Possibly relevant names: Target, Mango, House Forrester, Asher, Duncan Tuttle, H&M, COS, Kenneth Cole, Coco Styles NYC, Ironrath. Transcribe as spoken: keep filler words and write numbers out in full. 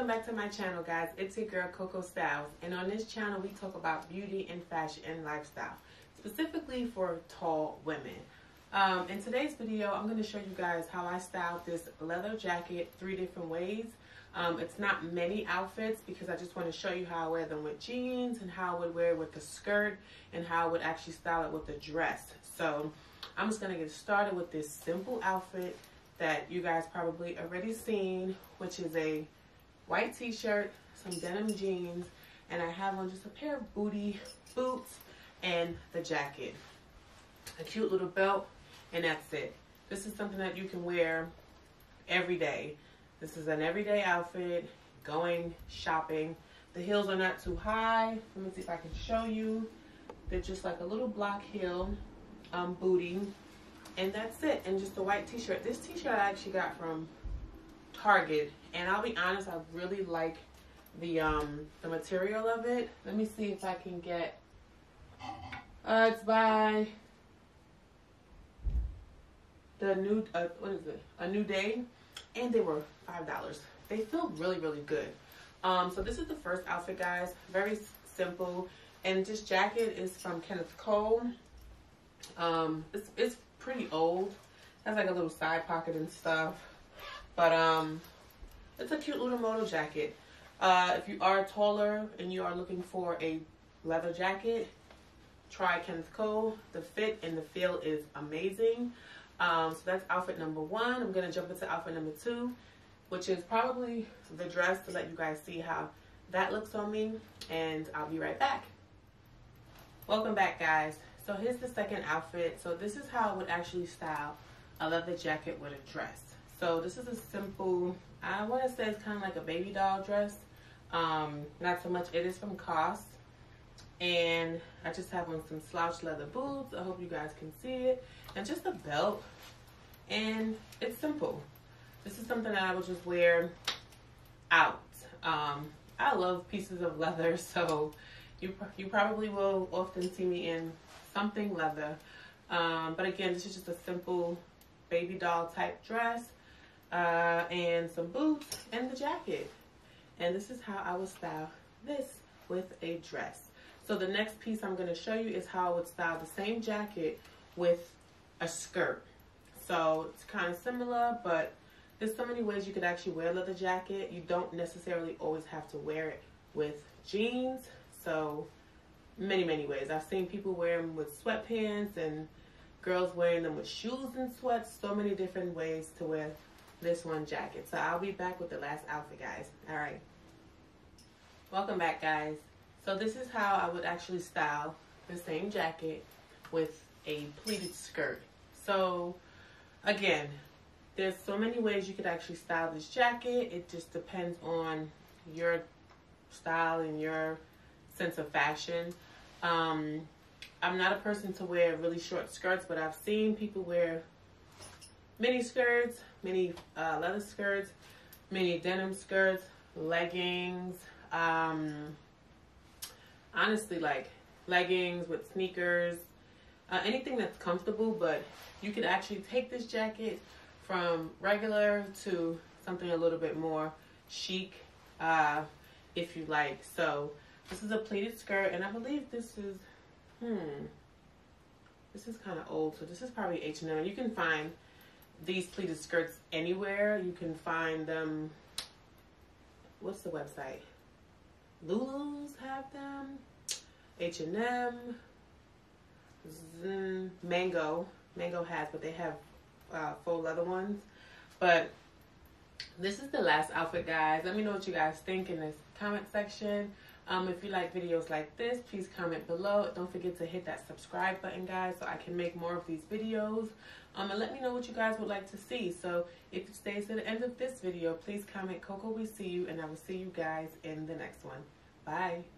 Welcome back to my channel, guys. It's your girl Coco Styles, and on this channel we talk about beauty and fashion and lifestyle, specifically for tall women. Um, in today's video I'm going to show you guys how I styled this leather jacket three different ways. Um, it's not many outfits because I just want to show you how I wear them with jeans, and how I would wear it with the skirt, and how I would actually style it with the dress. So I'm just going to get started with this simple outfit that you guys probably already seen, which is a white t-shirt, some denim jeans, and I have on just a pair of booty boots and the jacket, a cute little belt, and that's it. This is something that you can wear every day. This is an everyday outfit, going shopping. The heels are not too high. Let me see if I can show you. They're just like a little block heel um, booty, and that's it, and just a white t-shirt. This t-shirt I actually got from Target, and I'll be honest, I really like the um the material of it. Let me see if I can get uh it's by the new uh, what is it a new day, and they were five dollars. They feel really really good. Um so this is the first outfit, guys, very simple, and this jacket is from Kenneth Cole. um it's, it's pretty old. It has like a little side pocket and stuff. But um, it's a cute little moto jacket. Uh, if you are taller and you are looking for a leather jacket, try Kenneth Cole. The fit and the feel is amazing. Um, so that's outfit number one. I'm going to jump into outfit number two, which is probably the dress, to let you guys see how that looks on me. And I'll be right back. Welcome back, guys. So here's the second outfit. So this is how I would actually style a leather jacket with a dress. So this is a simple, I want to say it's kind of like a baby doll dress. Um, not so much. It is from C O S. And I just have on some slouch leather boots. I hope you guys can see it. And just a belt. And it's simple. This is something that I would just wear out. Um, I love pieces of leather. So you, you probably will often see me in something leather. Um, but again, this is just a simple baby doll type dress. Uh, and some boots and the jacket, and this is how I would style this with a dress. So the next piece I'm going to show you is how I would style the same jacket with a skirt. So it's kind of similar, but there's so many ways you could actually wear a leather jacket. You don't necessarily always have to wear it with jeans. So many many ways. I've seen people wear them with sweatpants, and girls wearing them with shoes and sweats. So many different ways to wear this one jacket. So I'll be back with the last outfit, guys. All right. Welcome back, guys. So this is how I would actually style the same jacket with a pleated skirt. So again, there's so many ways you could actually style this jacket. It just depends on your style and your sense of fashion. Um, I'm not a person to wear really short skirts, but I've seen people wear mini skirts, mini uh, leather skirts, mini denim skirts, leggings, um, honestly like leggings with sneakers, uh, anything that's comfortable. But you could actually take this jacket from regular to something a little bit more chic uh, if you like. So this is a pleated skirt, and I believe this is, hmm, this is kind of old, so this is probably H and M. You can find these pleated skirts anywhere. You can find them, what's the website? Lulu's have them, H and M, Mango. Mango has, but they have uh, full leather ones. But this is the last outfit, guys. Let me know what you guys think in this comment section. Um, if you like videos like this, please comment below. Don't forget to hit that subscribe button, guys, so I can make more of these videos. Um, and let me know what you guys would like to see. So if you stay to the end of this video, please comment, Coco, we see you, and I will see you guys in the next one. Bye.